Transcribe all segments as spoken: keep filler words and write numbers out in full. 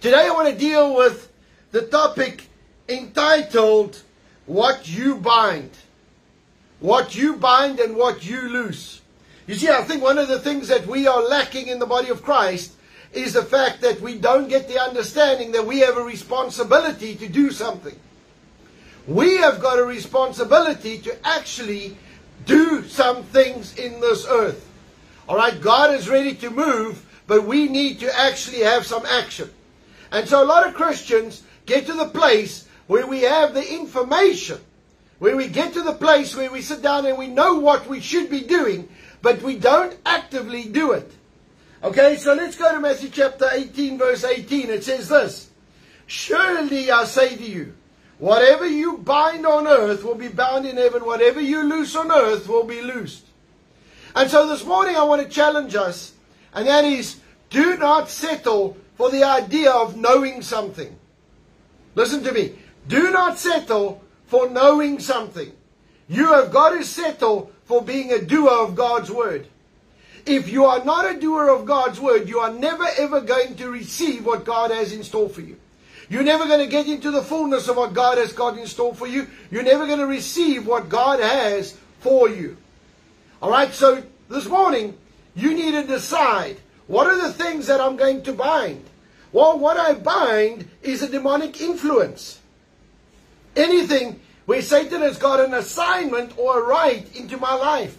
Today I want to deal with the topic entitled, What You Bind. What you bind and what you loose. You see, I think one of the things that we are lacking in the body of Christ is the fact that we don't get the understanding that we have a responsibility to do something. We have got a responsibility to actually do some things in this earth. Alright, God is ready to move, but we need to actually have some action. And so a lot of Christians get to the place where we have the information, where we get to the place where we sit down and we know what we should be doing, but we don't actively do it. Okay, so let's go to Matthew chapter eighteen, verse eighteen. It says this, Surely I say to you, whatever you bind on earth will be bound in heaven. Whatever you loose on earth will be loosed. And so this morning I want to challenge us, and that is, do not settle for the idea of knowing something. Listen to me. Do not settle for knowing something. You have got to settle for being a doer of God's word. If you are not a doer of God's word, you are never ever going to receive what God has in store for you. You're never going to get into the fullness of what God has got in store for you. You're never going to receive what God has for you. Alright, so this morning, you need to decide, what are the things that I'm going to bind? Well, what I bind is a demonic influence. Anything where Satan has got an assignment or a right into my life.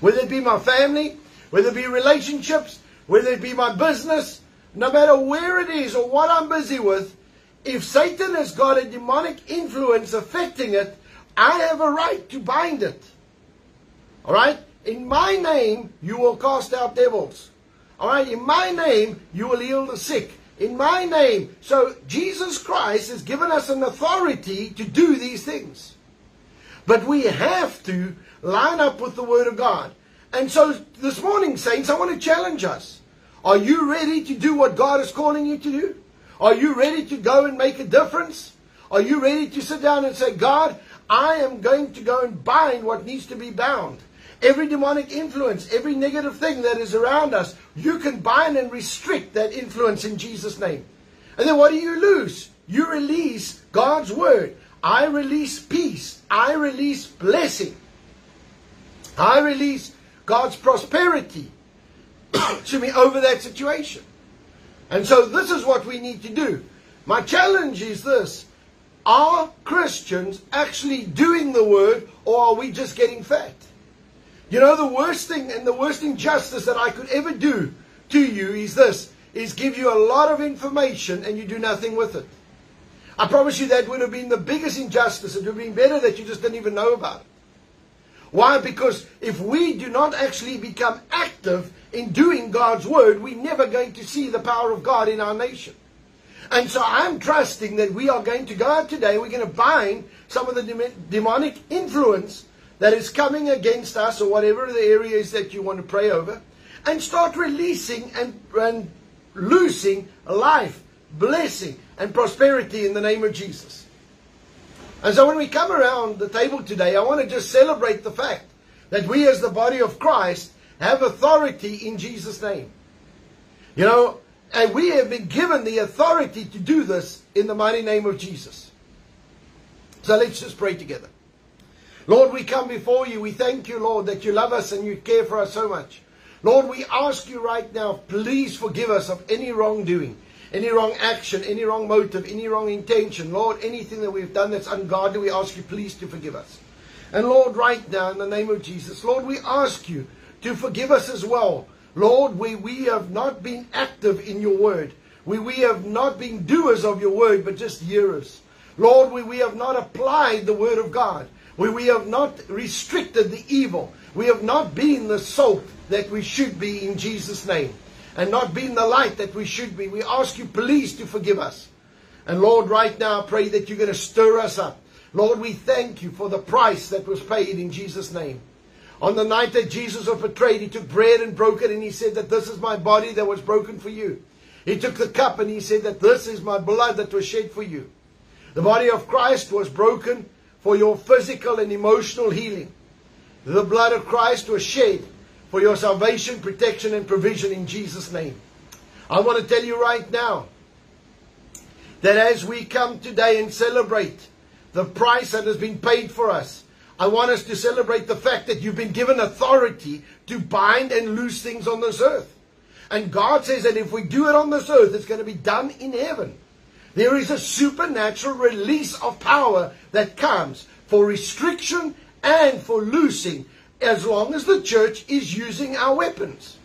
Whether it be my family, whether it be relationships, whether it be my business, no matter where it is or what I'm busy with, if Satan has got a demonic influence affecting it, I have a right to bind it. Alright? In my name, you will cast out devils. Alright? In my name, you will heal the sick. In my name. So, Jesus Christ has given us an authority to do these things. But we have to line up with the Word of God. And so, this morning, saints, I want to challenge us. Are you ready to do what God is calling you to do? Are you ready to go and make a difference? Are you ready to sit down and say, God, I am going to go and bind what needs to be bound. Every demonic influence, every negative thing that is around us, you can bind and restrict that influence in Jesus' name. And then what do you lose? You release God's word. I release peace. I release blessing. I release God's prosperity to me over that situation. And so this is what we need to do. My challenge is this. Are Christians actually doing the word, or are we just getting fat? You know, the worst thing and the worst injustice that I could ever do to you is this, is give you a lot of information and you do nothing with it. I promise you that would have been the biggest injustice. It would have been better that you just didn't even know about it. Why? Because if we do not actually become active in doing God's word, we're never going to see the power of God in our nation. And so I'm trusting that we are going to go out today, we're going to bind some of the dem demonic influence that is coming against us, or whatever the area is that you want to pray over, and start releasing and, and loosing life, blessing, and prosperity in the name of Jesus. And so when we come around the table today, I want to just celebrate the fact that we as the body of Christ have authority in Jesus' name. You know, and we have been given the authority to do this in the mighty name of Jesus. So let's just pray together. Lord, we come before you. We thank you, Lord, that you love us and you care for us so much. Lord, we ask you right now, please forgive us of any wrongdoing, any wrong action, any wrong motive, any wrong intention. Lord, anything that we've done that's ungodly, we ask you please to forgive us. And Lord, right now, in the name of Jesus, Lord, we ask you to forgive us as well. Lord, where we have not been active in your word, where we have not been doers of your word, but just hearers. Lord, where we have not applied the word of God, where we have not restricted the evil, we have not been the salt that we should be in Jesus' name, and not been the light that we should be. We ask you please to forgive us. And Lord, right now I pray that you're going to stir us up. Lord, we thank you for the price that was paid in Jesus' name. On the night that Jesus was betrayed, he took bread and broke it, and he said that this is my body that was broken for you. He took the cup and he said that this is my blood that was shed for you. The body of Christ was broken for your physical and emotional healing. The blood of Christ was shed for your salvation, protection, and provision in Jesus' name. I want to tell you right now, that as we come today and celebrate the price that has been paid for us, I want us to celebrate the fact that you've been given authority to bind and loose things on this earth. And God says that if we do it on this earth, it's going to be done in heaven. There is a supernatural release of power that comes for restriction and for loosing, as long as the church is using our weapons.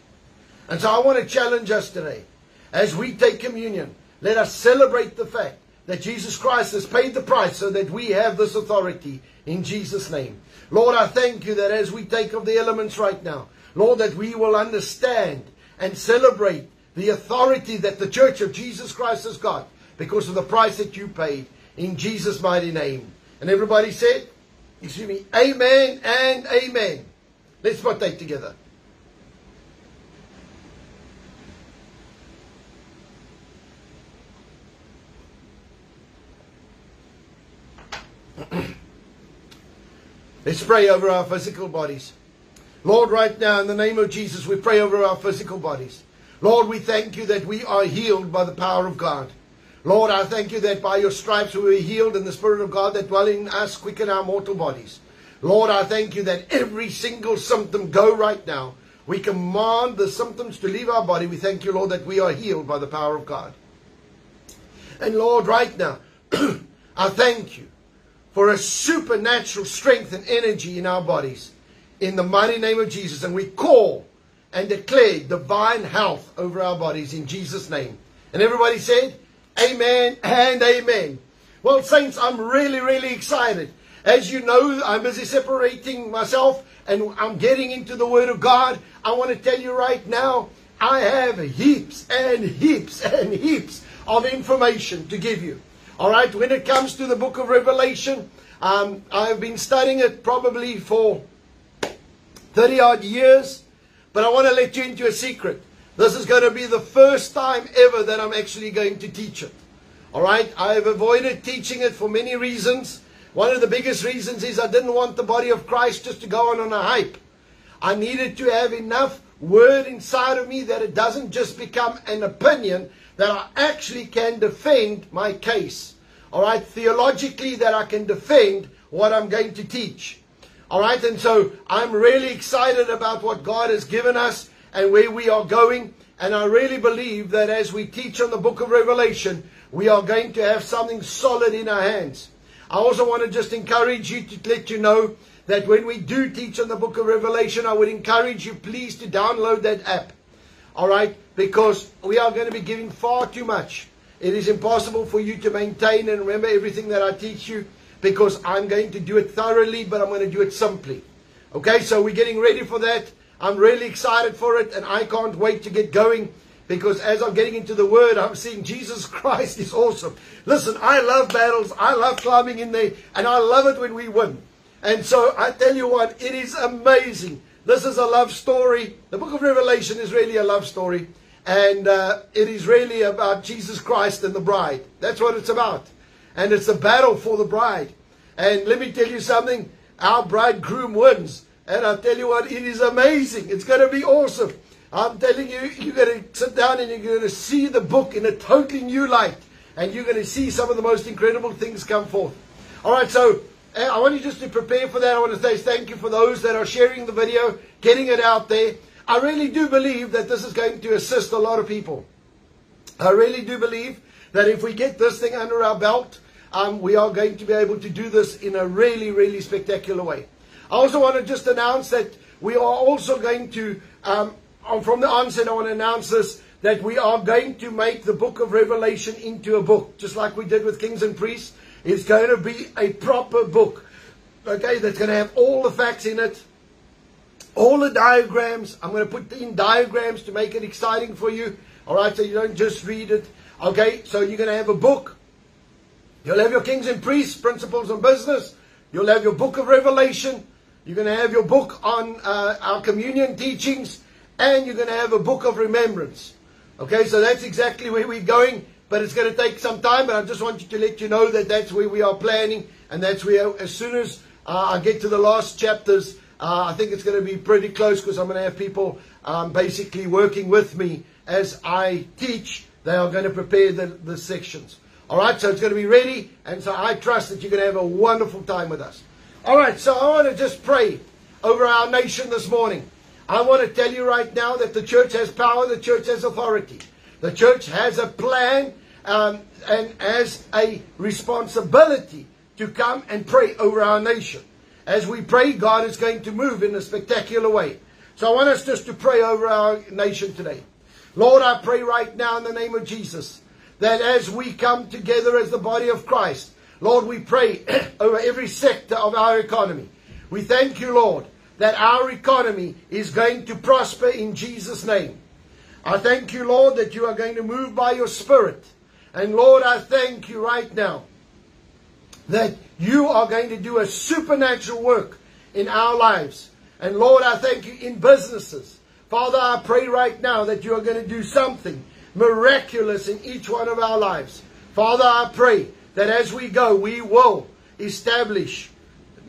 And so I want to challenge us today. As we take communion, let us celebrate the fact that Jesus Christ has paid the price so that we have this authority in Jesus' name. Lord, I thank you that as we take of the elements right now, Lord, that we will understand and celebrate the authority that the church of Jesus Christ has got because of the price that you paid in Jesus' mighty name. And everybody said, excuse me, amen and amen. Let's partake together. Let's pray over our physical bodies. Lord, right now, in the name of Jesus, we pray over our physical bodies. Lord, we thank you that we are healed by the power of God. Lord, I thank you that by your stripes we are healed, and the Spirit of God that dwells in us quicken our mortal bodies. Lord, I thank you that every single symptom go right now. We command the symptoms to leave our body. We thank you, Lord, that we are healed by the power of God. And Lord, right now, I thank you for a supernatural strength and energy in our bodies, in the mighty name of Jesus. And we call and declare divine health over our bodies in Jesus' name. And everybody said, amen and amen. Well, saints, I'm really, really excited. As you know, I'm busy separating myself and I'm getting into the Word of God. I want to tell you right now, I have heaps and heaps and heaps of information to give you. All right, when it comes to the book of Revelation, um, I've been studying it probably for thirty odd years, but I want to let you into a secret. This is going to be the first time ever that I'm actually going to teach it. All right, I have avoided teaching it for many reasons. One of the biggest reasons is I didn't want the body of Christ just to go on on a hype. I needed to have enough word inside of me that it doesn't just become an opinion, that I actually can defend my case. All right, theologically, that I can defend what I'm going to teach. All right, and so I'm really excited about what God has given us and where we are going. And I really believe that as we teach on the book of Revelation, we are going to have something solid in our hands. I also want to just encourage you to let you know that when we do teach on the book of Revelation, I would encourage you please to download that app. All right, because we are going to be giving far too much. It is impossible for you to maintain and remember everything that I teach you, because I'm going to do it thoroughly, but I'm going to do it simply. Okay, so we're getting ready for that. I'm really excited for it, and I can't wait to get going, because as I'm getting into the Word, I'm seeing Jesus Christ is awesome. Listen, I love battles. I love climbing in there, and I love it when we win. And so I tell you what, it is amazing. This is a love story. The book of Revelation is really a love story. And uh, it is really about Jesus Christ and the bride. That's what it's about. And it's a battle for the bride. And let me tell you something. Our bridegroom wins. And I'll tell you what, it is amazing. It's going to be awesome. I'm telling you, you're going to sit down and you're going to see the book in a totally new light. And you're going to see some of the most incredible things come forth. All right, so I want you just to prepare for that. I want to say thank you for those that are sharing the video, getting it out there. I really do believe that this is going to assist a lot of people. I really do believe that if we get this thing under our belt, um, we are going to be able to do this in a really, really spectacular way. I also want to just announce that we are also going to, um, from the onset, I want to announce this, that we are going to make the book of Revelation into a book, just like we did with Kings and Priests. It's going to be a proper book, okay, that's going to have all the facts in it, all the diagrams. I'm going to put in diagrams to make it exciting for you, all right, so you don't just read it, okay? So you're going to have a book. You'll have your Kings and Priests, Principles of Business. You'll have your book of Revelation. You're going to have your book on uh, our communion teachings, and you're going to have a book of remembrance, okay? So that's exactly where we're going. But it's going to take some time, but I just want you to let you know that that's where we are planning, and that's where, as soon as uh, I get to the last chapters, uh, I think it's going to be pretty close, because I'm going to have people um, basically working with me as I teach. They are going to prepare the, the sections. All right, so it's going to be ready. And so I trust that you're going to have a wonderful time with us. All right, so I want to just pray over our nation this morning. I want to tell you right now that the church has power. The church has authority. The church has a plan um, and has a responsibility to come and pray over our nation. As we pray, God is going to move in a spectacular way. So I want us just to pray over our nation today. Lord, I pray right now in the name of Jesus that as we come together as the body of Christ, Lord, we pray over every sector of our economy. We thank you, Lord, that our economy is going to prosper in Jesus' name. I thank you, Lord, that you are going to move by your Spirit. And Lord, I thank you right now that you are going to do a supernatural work in our lives. And Lord, I thank you in businesses. Father, I pray right now that you are going to do something miraculous in each one of our lives. Father, I pray that as we go, we will establish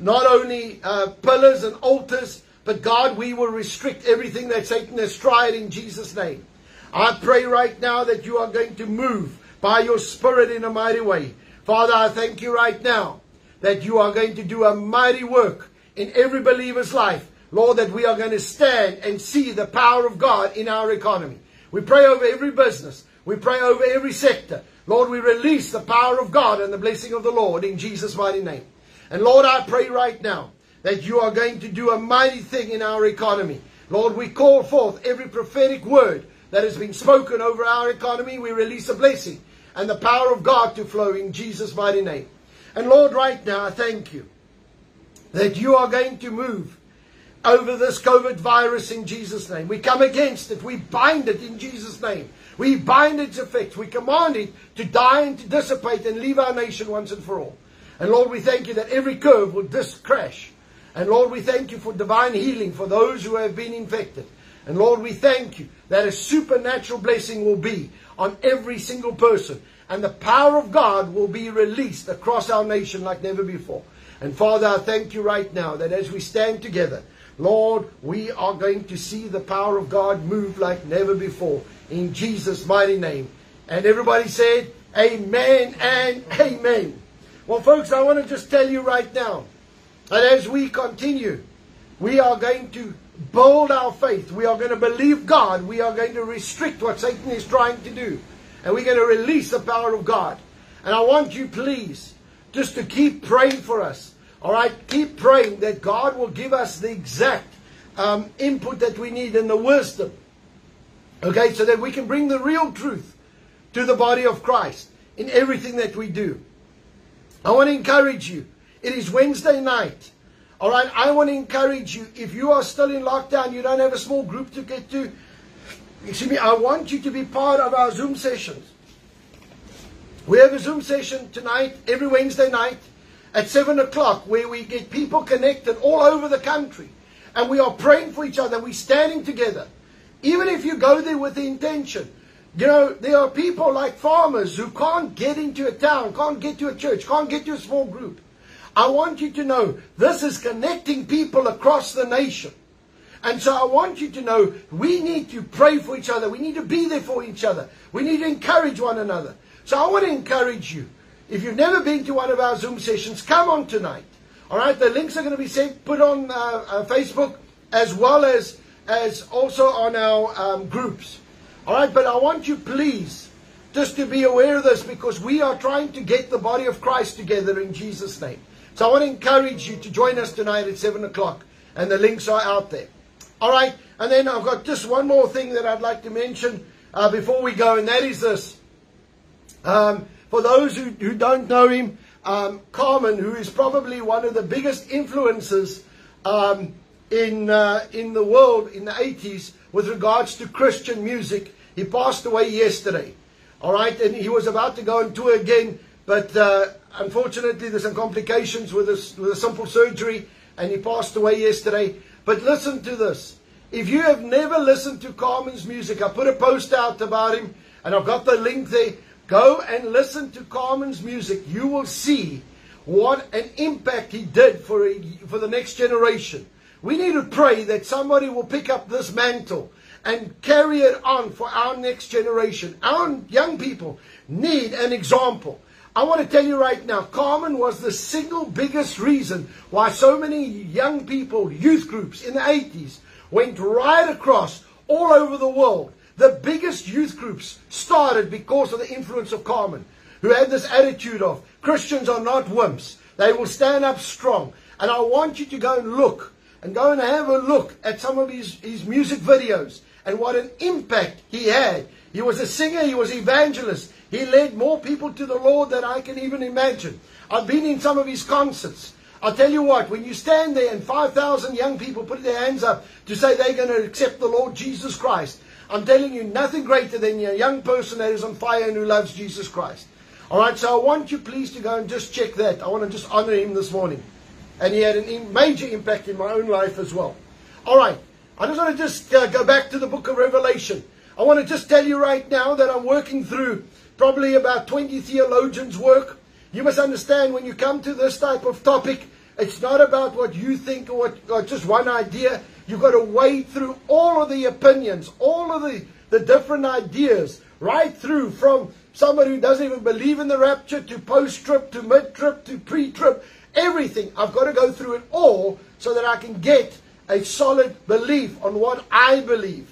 not only uh, pillars and altars, but God, we will restrict everything that Satan has tried in Jesus' name. I pray right now that you are going to move by your Spirit in a mighty way. Father, I thank you right now that you are going to do a mighty work in every believer's life. Lord, that we are going to stand and see the power of God in our economy. We pray over every business. We pray over every sector. Lord, we release the power of God and the blessing of the Lord in Jesus' mighty name. And Lord, I pray right now that you are going to do a mighty thing in our economy. Lord, we call forth every prophetic word that has been spoken over our economy. We release a blessing and the power of God to flow in Jesus' mighty name. And Lord, right now, I thank you that you are going to move over this COVID virus in Jesus' name. We come against it. We bind it in Jesus' name. We bind its effects. We command it to die and to dissipate and leave our nation once and for all. And Lord, we thank you that every curve will just crash. And Lord, we thank you for divine healing for those who have been infected. And Lord, we thank you that a supernatural blessing will be on every single person. And the power of God will be released across our nation like never before. And Father, I thank you right now that as we stand together, Lord, we are going to see the power of God move like never before in Jesus' mighty name. And everybody said, amen and amen. Well, folks, I want to just tell you right now that as we continue, we are going to bold our faith. We are going to believe God. We are going to restrict what Satan is trying to do. And we're going to release the power of God. And I want you, please, just to keep praying for us. All right? Keep praying that God will give us the exact um, input that we need and the wisdom. Okay? So that we can bring the real truth to the body of Christ in everything that we do. I want to encourage you. It is Wednesday night. All right, I want to encourage you, if you are still in lockdown, you don't have a small group to get to, excuse me, I want you to be part of our Zoom sessions. We have a Zoom session tonight, every Wednesday night at seven o'clock, where we get people connected all over the country. And we are praying for each other. We're standing together. Even if you go there with the intention, you know, there are people like farmers who can't get into a town, can't get to a church, can't get to a small group. I want you to know this is connecting people across the nation. And so I want you to know we need to pray for each other. We need to be there for each other. We need to encourage one another. So I want to encourage you. If you've never been to one of our Zoom sessions, come on tonight. All right, the links are going to be sent, put on uh, uh, Facebook as well as, as also on our um, groups. All right, but I want you please just to be aware of this because we are trying to get the body of Christ together in Jesus' name. So I want to encourage you to join us tonight at seven o'clock. And the links are out there. All right. And then I've got just one more thing that I'd like to mention uh, before we go. And that is this. Um, for those who, who don't know him, um, Carmen, who is probably one of the biggest influencers um, in, uh, in the world in the eighties with regards to Christian music, he passed away yesterday. All right. And he was about to go on tour again. But uh, unfortunately, there's some complications with a, with a simple surgery, and he passed away yesterday. But listen to this. If you have never listened to Carmen's music, I put a post out about him, and I've got the link there. Go and listen to Carmen's music. You will see what an impact he did for, a, for the next generation. We need to pray that somebody will pick up this mantle and carry it on for our next generation. Our young people need an example. I want to tell you right now, Carmen was the single biggest reason why so many young people, youth groups in the eighties, went right across all over the world. The biggest youth groups started because of the influence of Carmen, who had this attitude of, Christians are not wimps. They will stand up strong. And I want you to go and look, and go and have a look at some of his, his music videos, and what an impact he had. He was a singer, he was an evangelist. He led more people to the Lord than I can even imagine. I've been in some of his concerts. I'll tell you what, when you stand there and five thousand young people put their hands up to say they're going to accept the Lord Jesus Christ, I'm telling you, nothing greater than a young person that is on fire and who loves Jesus Christ. All right, so I want you please to go and just check that. I want to just honor him this morning. And he had a major impact in my own life as well. All right, I just want to just uh, go back to the book of Revelation. I want to just tell you right now that I'm working through probably about twenty theologians' work. You must understand, when you come to this type of topic, it's not about what you think or, what, or just one idea. You've got to wade through all of the opinions, all of the, the different ideas, right through from somebody who doesn't even believe in the rapture to post-trip, to mid-trip, to pre-trip, everything. I've got to go through it all so that I can get a solid belief on what I believe.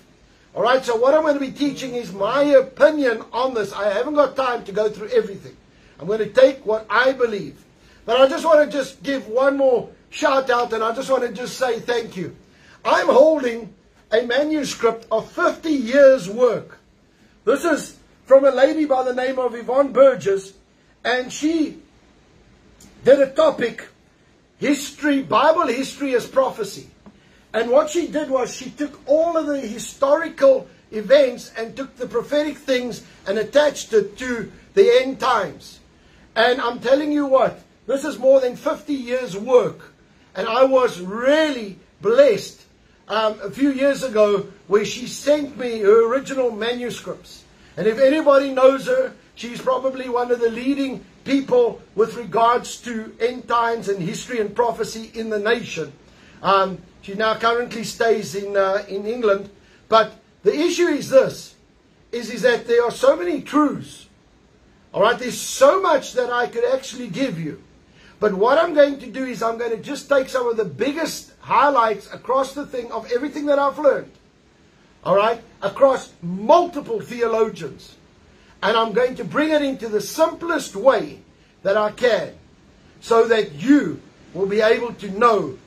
All right, so what I'm going to be teaching is my opinion on this. I haven't got time to go through everything. I'm going to take what I believe. But I just want to just give one more shout out, and I just want to just say thank you. I'm holding a manuscript of fifty years' work. This is from a lady by the name of Yvonne Burgess, and she did a topic, history, Bible history as prophecy. And what she did was she took all of the historical events and took the prophetic things and attached it to the end times. And I'm telling you what, this is more than fifty years' work. And I was really blessed um, a few years ago where she sent me her original manuscripts. And if anybody knows her, she's probably one of the leading people with regards to end times and history and prophecy in the nation. Um, she now currently stays in, uh, in England. But the issue is this, is, is that there are so many truths. All right, there's so much that I could actually give you. But what I'm going to do is I'm going to just take some of the biggest highlights across the thing of everything that I've learned. All right, across multiple theologians. And I'm going to bring it into the simplest way that I can, so that you will be able to know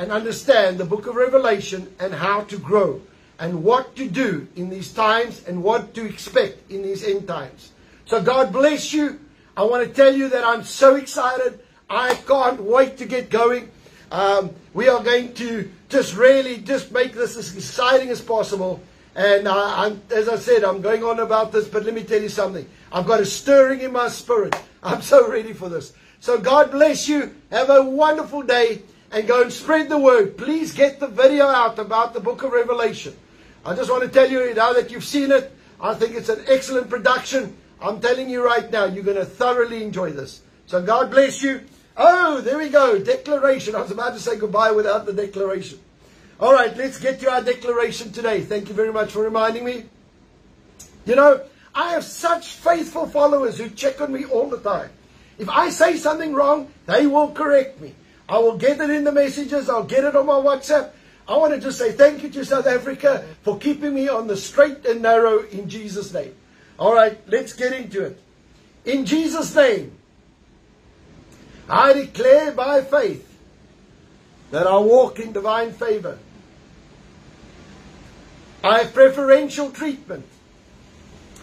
and understand the book of Revelation and how to grow and what to do in these times and what to expect in these end times. So God bless you. I want to tell you that I'm so excited. I can't wait to get going. Um, we are going to just really just make this as exciting as possible. And I, I'm, as I said, I'm going on about this, but let me tell you something. I've got a stirring in my spirit. I'm so ready for this. So God bless you. Have a wonderful day and go and spread the word. Please get the video out about the book of Revelation. I just want to tell you, now that you've seen it, I think it's an excellent production. I'm telling you right now, you're going to thoroughly enjoy this. So God bless you. Oh, there we go. Declaration. I was about to say goodbye without the declaration. All right, let's get to our declaration today. Thank you very much for reminding me. You know, I have such faithful followers who check on me all the time. If I say something wrong, they will correct me. I will get it in the messages. I'll get it on my WhatsApp. I want to just say thank you to South Africa for keeping me on the straight and narrow in Jesus' name. All right, let's get into it. In Jesus' name, I declare by faith that I walk in divine favor. I have preferential treatment,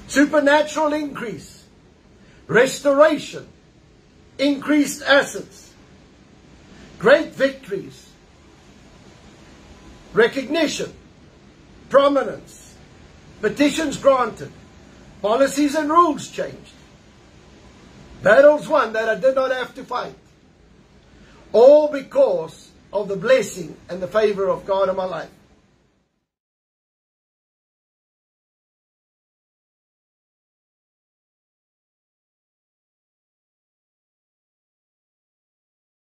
supernatural increase, restoration, increased assets, great victories, recognition, prominence, petitions granted, policies and rules changed, battles won that I did not have to fight, all because of the blessing and the favor of God in my life.